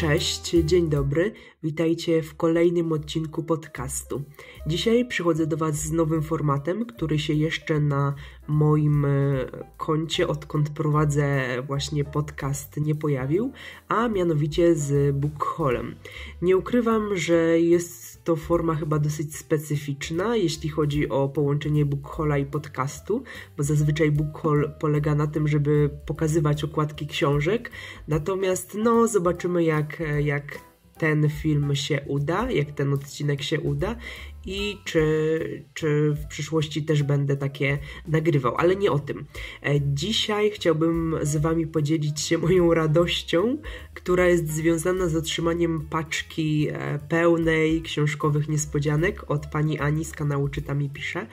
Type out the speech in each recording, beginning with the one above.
Cześć, dzień dobry, witajcie w kolejnym odcinku podcastu. Dzisiaj przychodzę do Was z nowym formatem, który się jeszcze na moim koncie, odkąd prowadzę właśnie podcast, nie pojawił, a mianowicie z BookHaulem. Nie ukrywam, że jest to forma chyba dosyć specyficzna, jeśli chodzi o połączenie BookHaula i podcastu, bo zazwyczaj BookHaul polega na tym, żeby pokazywać okładki książek, natomiast no zobaczymy jak ten film się uda, jak ten odcinek się uda i czy w przyszłości też będę takie nagrywał, ale nie o tym. Dzisiaj chciałbym z Wami podzielić się moją radością, która jest związana z otrzymaniem paczki pełnej książkowych niespodzianek od pani Ani z kanału Czytam i pisze.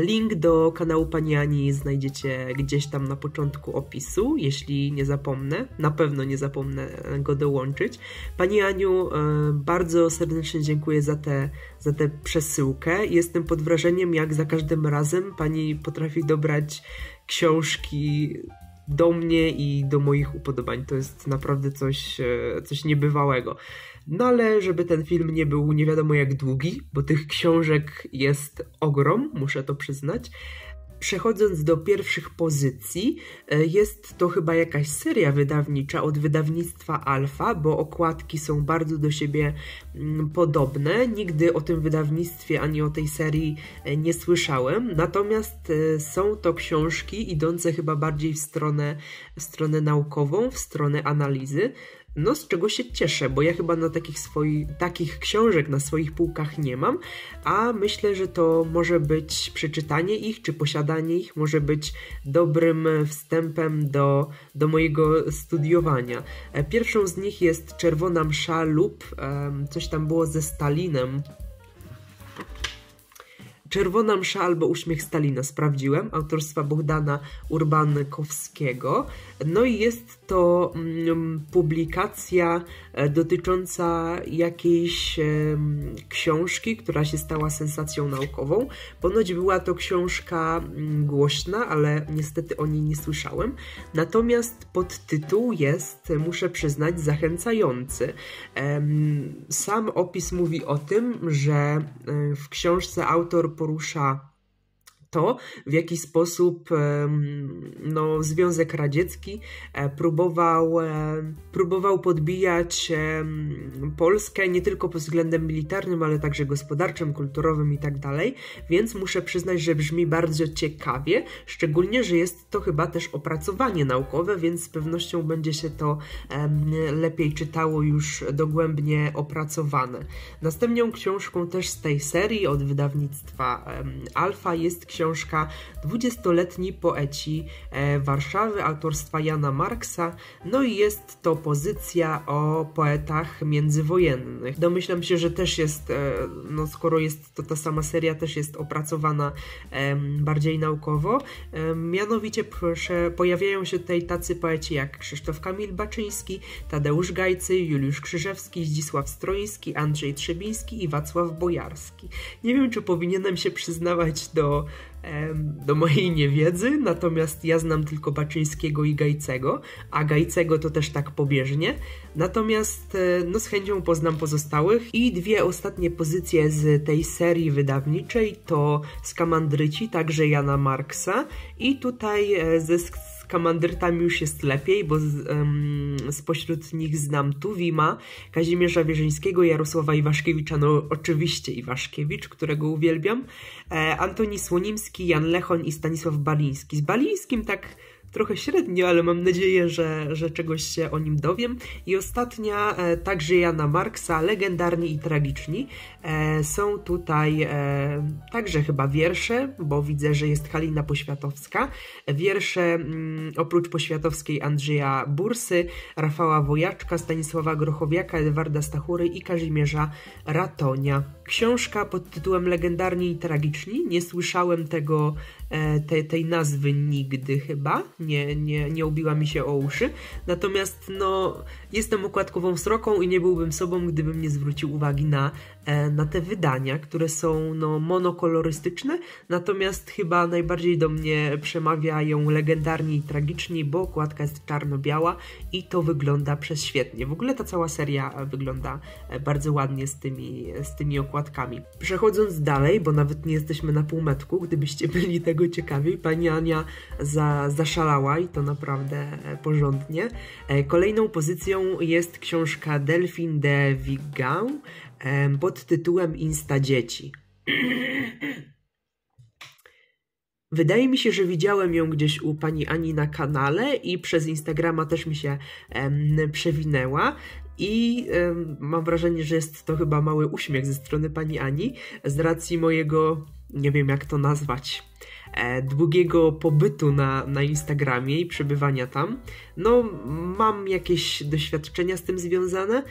Link do kanału pani Ani znajdziecie gdzieś tam na początku opisu, jeśli nie zapomnę, na pewno nie zapomnę go dołączyć. Pani Aniu, bardzo serdecznie dziękuję za tę przesyłkę. Jestem pod wrażeniem, jak za każdym razem pani potrafi dobrać książki do mnie i do moich upodobań. To jest naprawdę coś niebywałego. No ale żeby ten film nie był nie wiadomo jak długi, bo tych książek jest ogrom, muszę to przyznać. Przechodząc do pierwszych pozycji, jest to chyba jakaś seria wydawnicza od wydawnictwa Alfa, bo okładki są bardzo do siebie podobne. Nigdy o tym wydawnictwie ani o tej serii nie słyszałem, natomiast są to książki idące chyba bardziej w stronę naukową, w stronę analizy. No, z czego się cieszę, bo ja chyba na takich książek na swoich półkach nie mam, a myślę, że to może być przeczytanie ich, czy posiadanie ich może być dobrym wstępem do mojego studiowania. Pierwszą z nich jest Czerwona Msza lub coś tam było ze Stalinem. Czerwona Msza albo Uśmiech Stalina, sprawdziłem, autorstwa Bohdana Urbankowskiego. No i jest to publikacja dotycząca jakiejś książki, która się stała sensacją naukową. Ponoć była to książka głośna, ale niestety o niej nie słyszałem. Natomiast podtytuł jest, muszę przyznać, zachęcający. Sam opis mówi o tym, że w książce autor porusza to, w jaki sposób no, Związek Radziecki próbował podbijać Polskę nie tylko pod względem militarnym, ale także gospodarczym, kulturowym i tak dalej, więc muszę przyznać, że brzmi bardzo ciekawie, szczególnie, że jest to chyba też opracowanie naukowe, więc z pewnością będzie się to lepiej czytało, już dogłębnie opracowane. Następną książką też z tej serii od wydawnictwa Alfa jest książka 20-letni poeci Warszawy autorstwa Jana Marksa. No i jest to pozycja o poetach międzywojennych. Domyślam się, że też jest, no skoro jest to ta sama seria, też jest opracowana bardziej naukowo. Mianowicie pojawiają się tutaj tacy poeci jak Krzysztof Kamil Baczyński, Tadeusz Gajcy, Juliusz Krzyżewski, Zdzisław Stroiński, Andrzej Trzebiński i Wacław Bojarski. Nie wiem, czy powinienem się przyznawać do mojej niewiedzy, natomiast ja znam tylko Baczyńskiego i Gajcego, a Gajcego to też tak pobieżnie, natomiast no, z chęcią poznam pozostałych. I dwie ostatnie pozycje z tej serii wydawniczej to Skamandryci, także Jana Marksa, i tutaj ze Skamandrytami już jest lepiej, bo spośród nich znam Tuwima, Kazimierza Wierzyńskiego, Jarosława Iwaszkiewicza, no oczywiście Iwaszkiewicz, którego uwielbiam, Antoni Słonimski, Jan Lechoń i Stanisław Baliński. Z Balińskim tak trochę średnio, ale mam nadzieję, że czegoś się o nim dowiem. I ostatnia, także Jana Marksa, Legendarni i tragiczni. Są tutaj także chyba wiersze, bo widzę, że jest Halina Poświatowska. Wiersze oprócz Poświatowskiej Andrzeja Bursy, Rafała Wojaczka, Stanisława Grochowiaka, Edwarda Stachury i Kazimierza Ratonia. Książka pod tytułem Legendarni i tragiczni. Nie słyszałem tego tej nazwy nigdy chyba, nie ubiła mi się o uszy, natomiast no, jestem okładkową sroką i nie byłbym sobą, gdybym nie zwrócił uwagi na te wydania, które są no, monokolorystyczne, natomiast chyba najbardziej do mnie przemawiają Legendarni i Tragiczni, bo okładka jest czarno-biała i to wygląda prześwietnie. W ogóle ta cała seria wygląda bardzo ładnie z tymi okładkami. Przechodząc dalej, bo nawet nie jesteśmy na półmetku, gdybyście byli tego ciekawi, pani Ania zaszalała i to naprawdę porządnie. Kolejną pozycją jest książka Delphine de Vigan pod tytułem Instadzieci. Wydaje mi się, że widziałem ją gdzieś u pani Ani na kanale i przez Instagrama też mi się przewinęła. I mam wrażenie, że jest to chyba mały uśmiech ze strony pani Ani z racji mojego, nie wiem jak to nazwać, długiego pobytu na Instagramie i przebywania tam. No, mam jakieś doświadczenia z tym związane.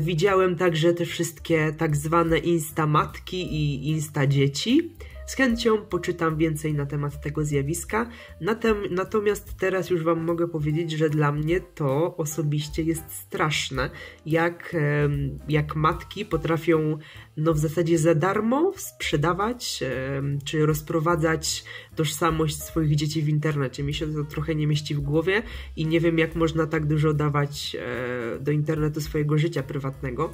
Widziałem także te wszystkie tak zwane instamatki i instadzieci. Z chęcią poczytam więcej na temat tego zjawiska, natomiast teraz już wam mogę powiedzieć, że dla mnie to osobiście jest straszne, jak matki potrafią no, w zasadzie za darmo sprzedawać czy rozprowadzać tożsamość swoich dzieci w internecie. Mi się to trochę nie mieści w głowie i nie wiem, jak można tak dużo dawać do internetu swojego życia prywatnego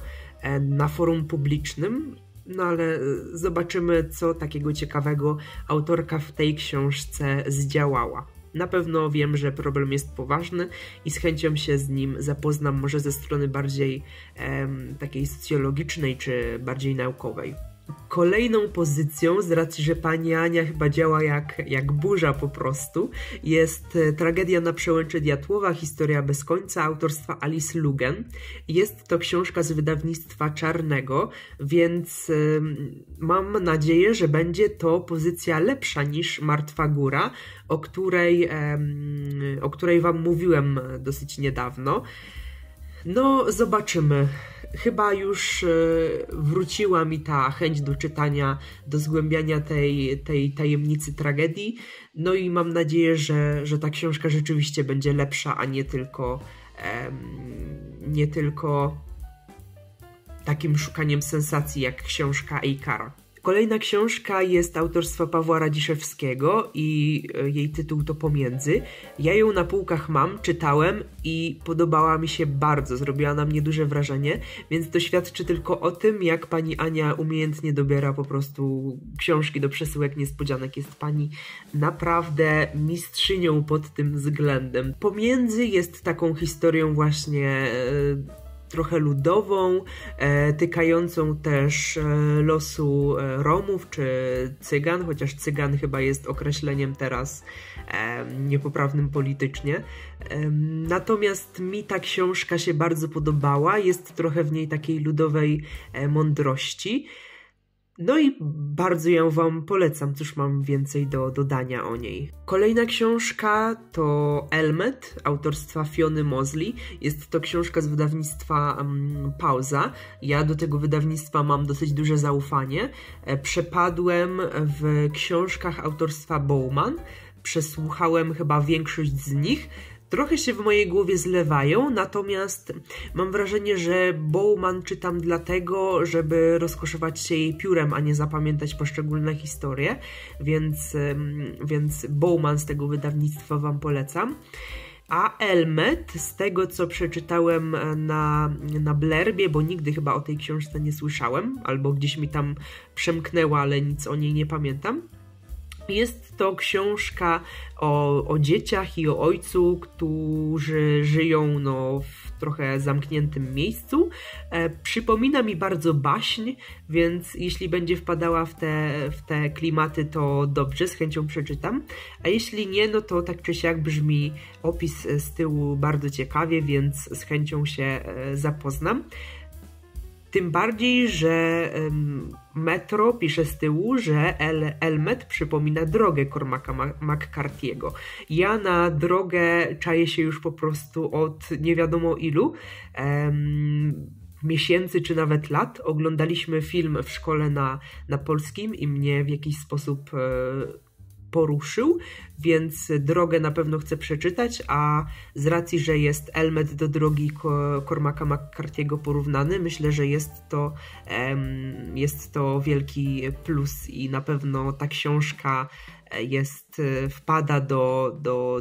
na forum publicznym. No ale zobaczymy, co takiego ciekawego autorka w tej książce zdziałała. Na pewno wiem, że problem jest poważny i z chęcią się z nim zapoznam, może ze strony bardziej takiej socjologicznej czy bardziej naukowej. Kolejną pozycją, z racji, że pani Ania chyba działa jak burza po prostu, jest Tragedia na przełęczy Diatłowa, historia bez końca, autorstwa Alice Lugen. Jest to książka z wydawnictwa Czarnego, więc mam nadzieję, że będzie to pozycja lepsza niż Martwa Góra, o której wam mówiłem dosyć niedawno. No, zobaczymy. Chyba już wróciła mi ta chęć do czytania, do zgłębiania tej tajemnicy tragedii. No i mam nadzieję, że ta książka rzeczywiście będzie lepsza, a nie tylko takim szukaniem sensacji jak książka Eikara. Kolejna książka jest autorstwa Pawła Radziszewskiego i jej tytuł to Pomiędzy. Ja ją na półkach mam, czytałem i podobała mi się bardzo, zrobiła na mnie duże wrażenie, więc to świadczy tylko o tym, jak pani Ania umiejętnie dobiera po prostu książki do przesyłek niespodzianek. Jest pani naprawdę mistrzynią pod tym względem. Pomiędzy jest taką historią właśnie trochę ludową, tykającą też losu Romów czy Cygan, chociaż Cygan chyba jest określeniem teraz niepoprawnym politycznie. Natomiast mi ta książka się bardzo podobała, jest trochę w niej takiej ludowej mądrości. No i bardzo ją wam polecam, cóż mam więcej do dodania o niej. Kolejna książka to Elmet, autorstwa Fiony Mosley. Jest to książka z wydawnictwa Pauza. Ja do tego wydawnictwa mam dosyć duże zaufanie. Przepadłem w książkach autorstwa Bowman. Przesłuchałem chyba większość z nich. Trochę się w mojej głowie zlewają, natomiast mam wrażenie, że Bowman czytam dlatego, żeby rozkoszować się jej piórem, a nie zapamiętać poszczególne historie, więc Bowman z tego wydawnictwa wam polecam. A Elmet, z tego co przeczytałem na blerbie, bo nigdy chyba o tej książce nie słyszałem, albo gdzieś mi tam przemknęła, ale nic o niej nie pamiętam. Jest to książka o dzieciach i o ojcu, którzy żyją no, w trochę zamkniętym miejscu. Przypomina mi bardzo baśń, więc jeśli będzie wpadała w te klimaty, to dobrze, z chęcią przeczytam. A jeśli nie, no to tak czy siak brzmi opis z tyłu bardzo ciekawie, więc z chęcią się zapoznam. Tym bardziej, że Metro pisze z tyłu, że Elmet przypomina drogę Cormaca McCarthy'ego. Ja na drogę czaję się już po prostu od nie wiadomo ilu miesięcy czy nawet lat. Oglądaliśmy film w szkole na polskim i mnie w jakiś sposób poruszył, więc drogę na pewno chcę przeczytać, a z racji, że jest Elmet do drogi Cormaca McCarthy'ego porównany, myślę, że jest to wielki plus i na pewno ta książka wpada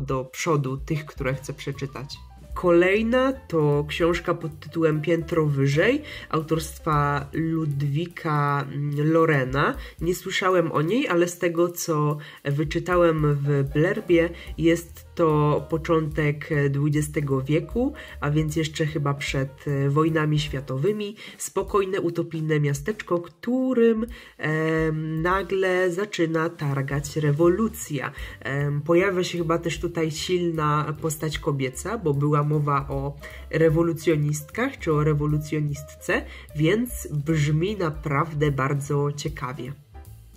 do przodu tych, które chcę przeczytać. Kolejna to książka pod tytułem Piętro wyżej autorstwa Ludwika Lorena. Nie słyszałem o niej, ale z tego co wyczytałem w blerbie jest to początek XX wieku, a więc jeszcze chyba przed wojnami światowymi. Spokojne, utopijne miasteczko, którym nagle zaczyna targać rewolucja. Pojawia się chyba też tutaj silna postać kobieca, bo była mowa o rewolucjonistkach czy o rewolucjonistce, więc brzmi naprawdę bardzo ciekawie.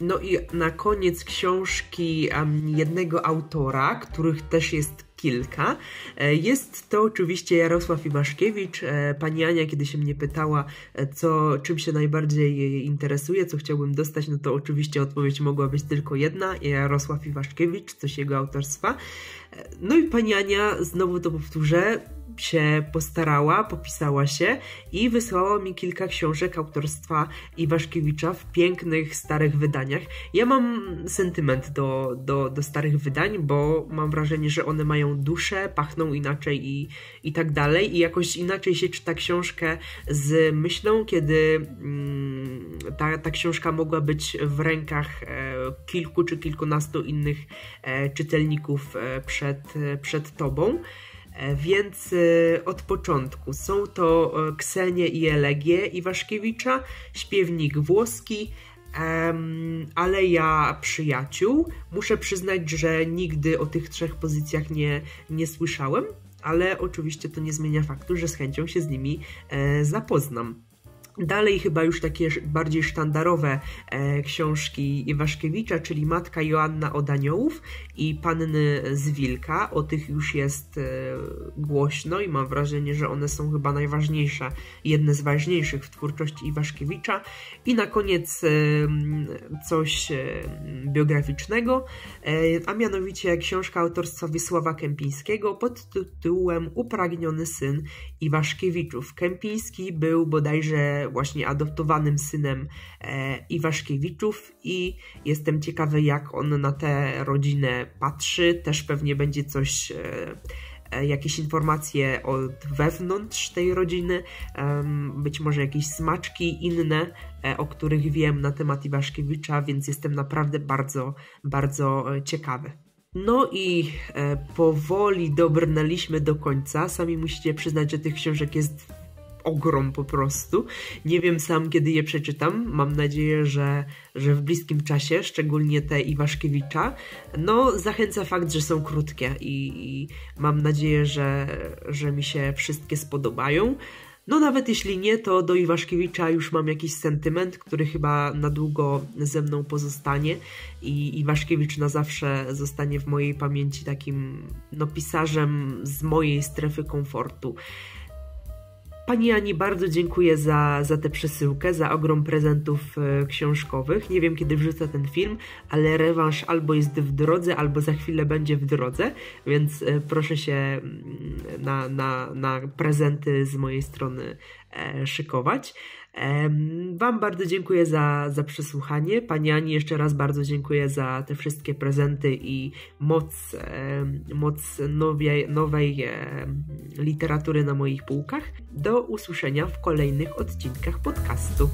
No i na koniec książki jednego autora, których też jest kilka. Jest to oczywiście Jarosław Iwaszkiewicz. Pani Ania, kiedy się mnie pytała, czym się najbardziej interesuje, co chciałbym dostać, no to oczywiście odpowiedź mogła być tylko jedna. Jarosław Iwaszkiewicz, coś jego autorstwa. No i pani Ania, znowu to powtórzę, się postarała, popisała się i wysłała mi kilka książek autorstwa Iwaszkiewicza w pięknych, starych wydaniach. Ja mam sentyment do starych wydań, bo mam wrażenie, że one mają duszę, pachną inaczej i tak dalej. I jakoś inaczej się czyta książkę z myślą, kiedy ta książka mogła być w rękach kilku czy kilkunastu innych czytelników przed tobą. Więc od początku są to Ksenie i Elegie Iwaszkiewicza, Śpiewnik włoski, Aleja przyjaciół. Muszę przyznać, że nigdy o tych trzech pozycjach nie słyszałem, ale oczywiście to nie zmienia faktu, że z chęcią się z nimi zapoznam. Dalej chyba już takie bardziej sztandarowe książki Iwaszkiewicza, czyli Matka Joanna od Aniołów i Panny z Wilka. O tych już jest głośno i mam wrażenie, że one są chyba najważniejsze, jedne z ważniejszych w twórczości Iwaszkiewicza. I na koniec coś biograficznego, a mianowicie książka autorstwa Wiesława Kępińskiego pod tytułem Upragniony syn Iwaszkiewiczów. Kępiński był bodajże właśnie adoptowanym synem Iwaszkiewiczów i jestem ciekawy, jak on na tę rodzinę patrzy. Też pewnie będzie coś, jakieś informacje od wewnątrz tej rodziny, być może jakieś smaczki inne, o których wiem na temat Iwaszkiewicza, więc jestem naprawdę bardzo, bardzo ciekawy. No i powoli dobrnęliśmy do końca. Sami musicie przyznać, że tych książek jest ogrom po prostu. Nie wiem sam, kiedy je przeczytam. Mam nadzieję, że w bliskim czasie, szczególnie te Iwaszkiewicza. No, zachęca fakt, że są krótkie i mam nadzieję, że mi się wszystkie spodobają. No nawet jeśli nie, to do Iwaszkiewicza już mam jakiś sentyment, który chyba na długo ze mną pozostanie i Iwaszkiewicz na zawsze zostanie w mojej pamięci takim pisarzem z mojej strefy komfortu. Pani Ani, bardzo dziękuję za tę przesyłkę, za ogrom prezentów książkowych. Nie wiem, kiedy wrzucę ten film, ale rewanż albo jest w drodze, albo za chwilę będzie w drodze, więc proszę się na prezenty z mojej strony szykować. Wam bardzo dziękuję za przesłuchanie. Pani Ani, jeszcze raz bardzo dziękuję za te wszystkie prezenty i moc nowej literatury na moich półkach. Do usłyszenia w kolejnych odcinkach podcastu.